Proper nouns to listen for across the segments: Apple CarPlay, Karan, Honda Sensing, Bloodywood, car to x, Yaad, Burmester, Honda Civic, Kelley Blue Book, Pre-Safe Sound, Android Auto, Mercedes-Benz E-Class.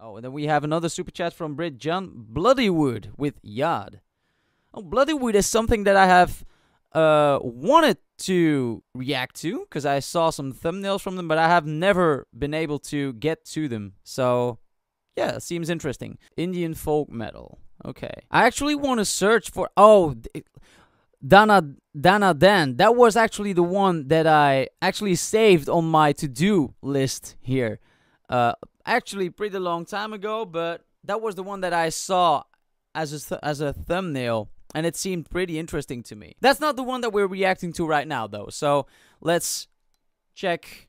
Oh, and then we have another super chat from Brit John Bloodywood with Yaad. Oh, Bloodywood is something that I have wanted to react to because I saw some thumbnails from them, but I have never been able to get to them. So yeah, it seems interesting. Indian folk metal. Okay, I actually want to search for Dana Dan. That was actually the one that I actually saved on my to-do list here. Actually, pretty long time ago, but that was the one that I saw as a thumbnail, and it seemed pretty interesting to me. That's not the one that we're reacting to right now, though. So let's check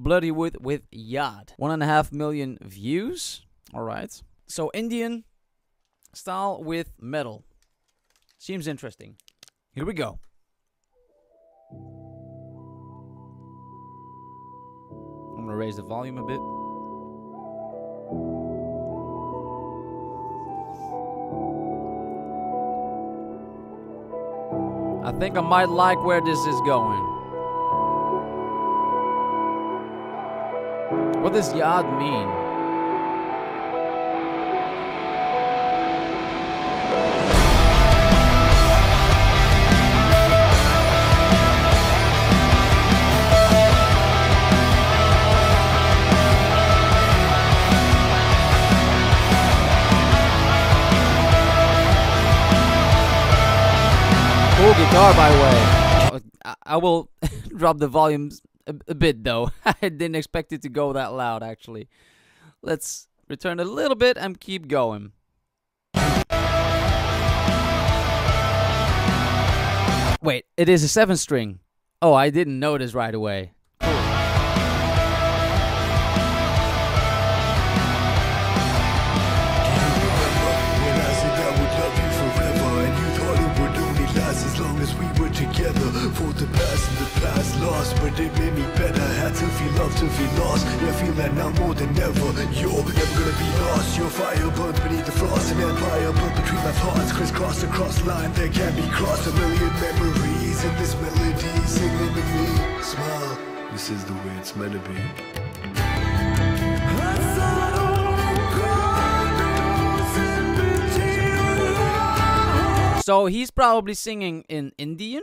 Bloodywood with Yaad. 1.5 million views. All right. So Indian style with metal. Seems interesting. Here we go. I'm gonna raise the volume a bit. I think I might like where this is going. What does Yaad mean? Guitar, by the way. I will drop the volume a bit, though. I didn't expect it to go that loud, actually. Let's return a little bit and keep going. Wait, it is a 7-string. Oh, I didn't notice right away. But it made me better, had to feel love, to feel lost. Yeah, I feel that now more than ever. You're never gonna be lost. Your fire burns beneath the frost. An empire built between my thoughts. Crisscross across line that can't be crossed. A million memories in this melody. Sing it with me, smile. This is the way it's meant to be. So he's probably singing in Indian,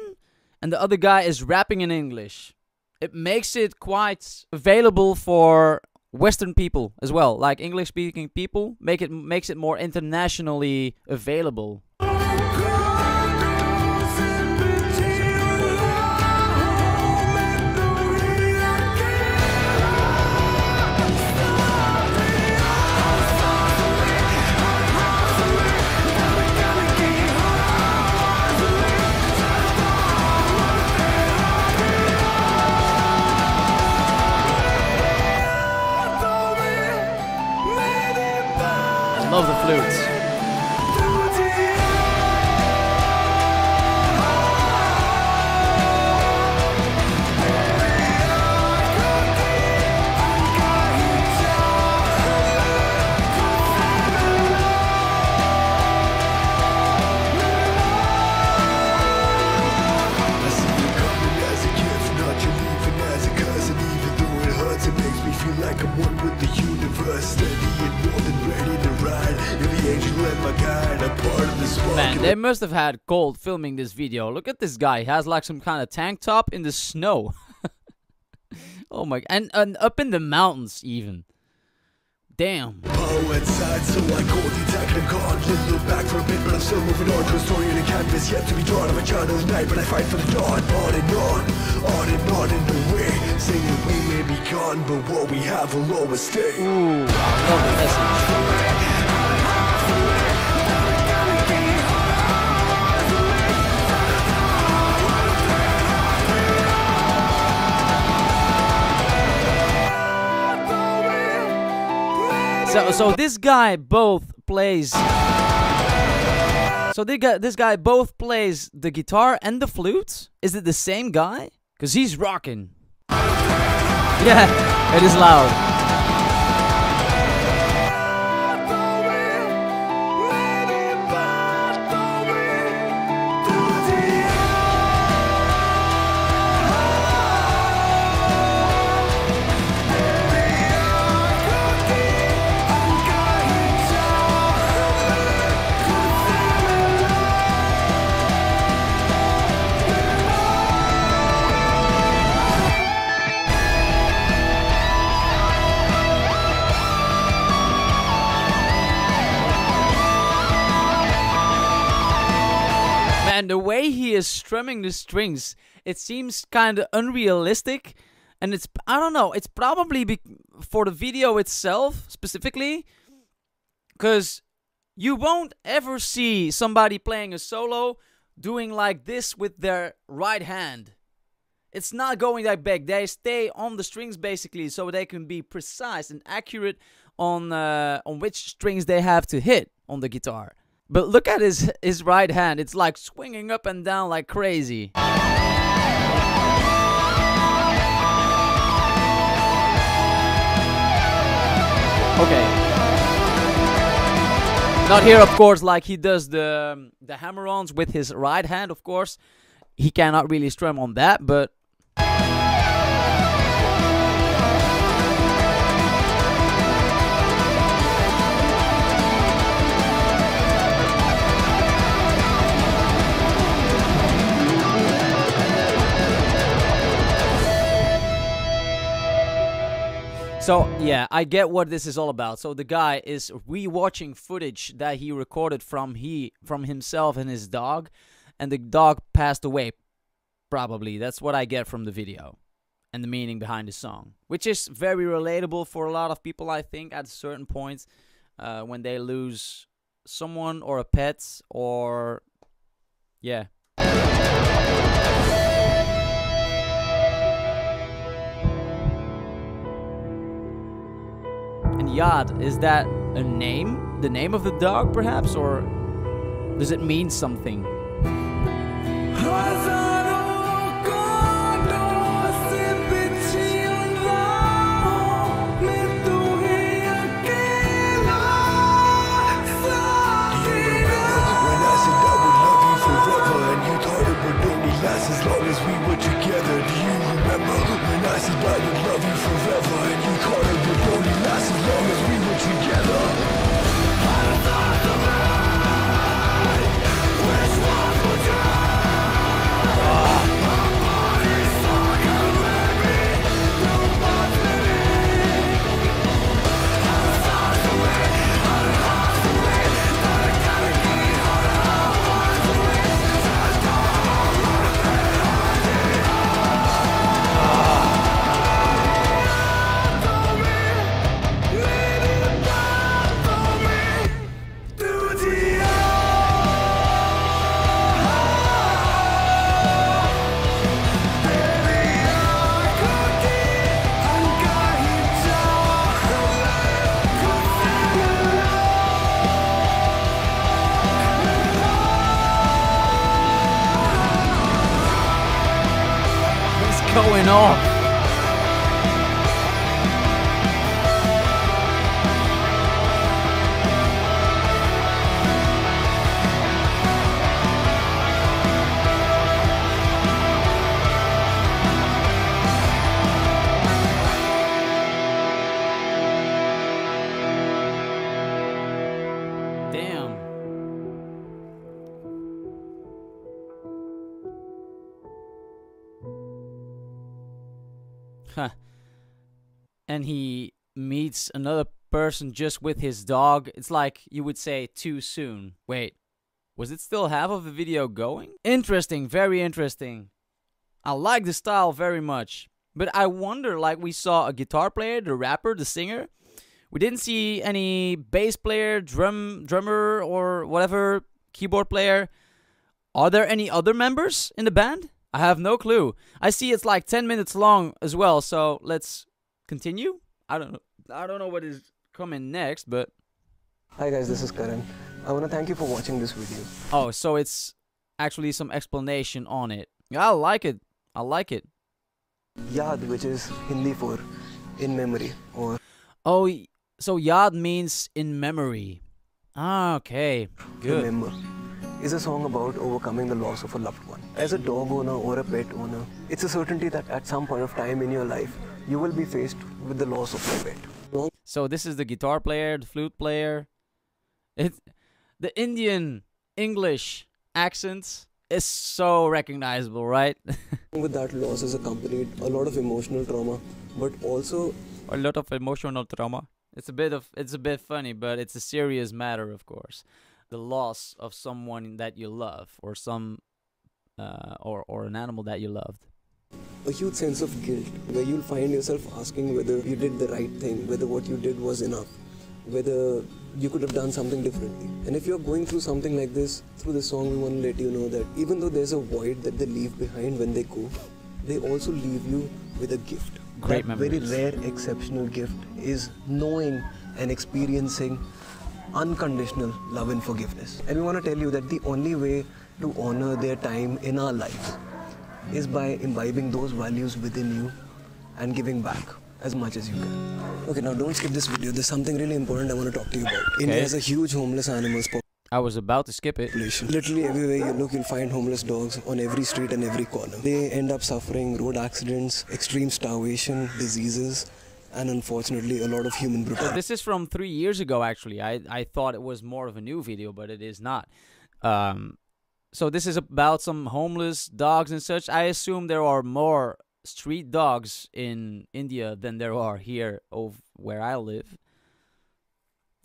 and the other guy is rapping in English. It makes it quite available for Western people as well, like English-speaking people. Makes it more internationally available. Love the flutes. Like I'm one with the universe, steady and more than ready to ride. You're the angel and my guide, a part of this world. Man, they must have had cold filming this video. Look at this guy. He has like some kind of tank top in the snow. Oh my, and up in the mountains even. Damn. Oh, inside, so I call the attack and God. Little back for a bit, but I'm still moving on to a story in a canvas yet to be drawn. I'm a child of the night, but I fight for the dawn. On and on in the way. Singing, we may be gone, but what we have will always stay. Ooh, I love the message. So this guy both plays. So this guy both plays the guitar and the flute. Is it the same guy? Cause he's rocking. Yeah, it is loud. the way he is strumming the strings, it seems kind of unrealistic. And it's, I don't know, it's probably for the video itself specifically, because you won't ever see somebody playing a solo doing like this with their right hand. It's not going that big. They stay on the strings basically, so they can be precise and accurate on which strings they have to hit on the guitar. But look at his right hand. It's like swinging up and down like crazy. Okay. Not here, of course, like he does the hammer-ons with his right hand, of course. He cannot really strum on that, but... So, yeah, I get what this is all about. So the guy is re-watching footage that he recorded from himself and his dog. And the dog passed away, probably. That's what I get from the video and the meaning behind the song, which is very relatable for a lot of people, I think, at certain points when they lose someone or a pet or... yeah. And Yaad, is that a name? The name of the dog, perhaps? Or does it mean something? Going on. Damn. Huh. And he meets another person just with his dog. It's like you would say too soon. Wait, was it still half of the video going? Interesting, very interesting. I like the style very much. But I wonder, like, we saw a guitar player, the rapper, the singer. We didn't see any bass player, drummer or whatever, keyboard player. Are there any other members in the band? I have no clue. I see it's like 10 minutes long as well, so let's continue. I don't know what is coming next, but... Hi guys, this is Karan. I want to thank you for watching this video. Oh, so it's actually some explanation on it. I like it. I like it. Yaad, which is Hindi for in memory or... Oh, so Yaad means in memory. Ah, okay. Good. Remember. Is a song about overcoming the loss of a loved one. As a dog owner or a pet owner, it's a certainty that at some point of time in your life, you will be faced with the loss of your pet. So this is the guitar player, the flute player. The Indian English accent is so recognizable, right? With that loss is accompanied a lot of emotional trauma, but also... a lot of emotional trauma. It's a bit funny, but it's a serious matter, of course. The loss of someone that you love or some or an animal that you loved? A huge sense of guilt, where you'll find yourself asking whether you did the right thing, whether what you did was enough, whether you could have done something differently. And if you're going through something like this, through this song we want to let you know that even though there's a void that they leave behind when they go, they also leave you with a gift. Great memories. That very rare, exceptional gift is knowing and experiencing unconditional love and forgiveness. And we want to tell you that the only way to honor their time in our lives is by imbibing those values within you and giving back as much as you can. Okay, now don't skip this video. There's something really important I want to talk to you about. Okay. India has a huge homeless animals population. I was about to skip it. Literally everywhere you look, you'll find homeless dogs on every street and every corner. They end up suffering road accidents, extreme starvation, diseases, and unfortunately a lot of human brutality. This is from 3 years ago, actually. I thought it was more of a new video, but it is not. So this is about some homeless dogs and such. I assume there are more street dogs in India than there are here over where I live.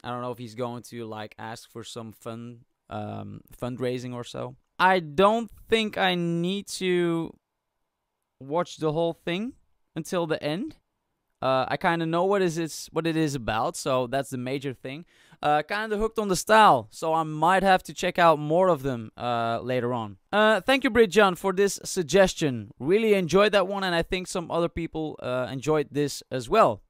I don't know if he's going to like ask for some fundraising or so. I don't think I need to watch the whole thing until the end. I kind of know what it is about, so that's the major thing. Kind of hooked on the style, so I might have to check out more of them later on. Thank you, Bridjan, for this suggestion. Really enjoyed that one, and I think some other people enjoyed this as well.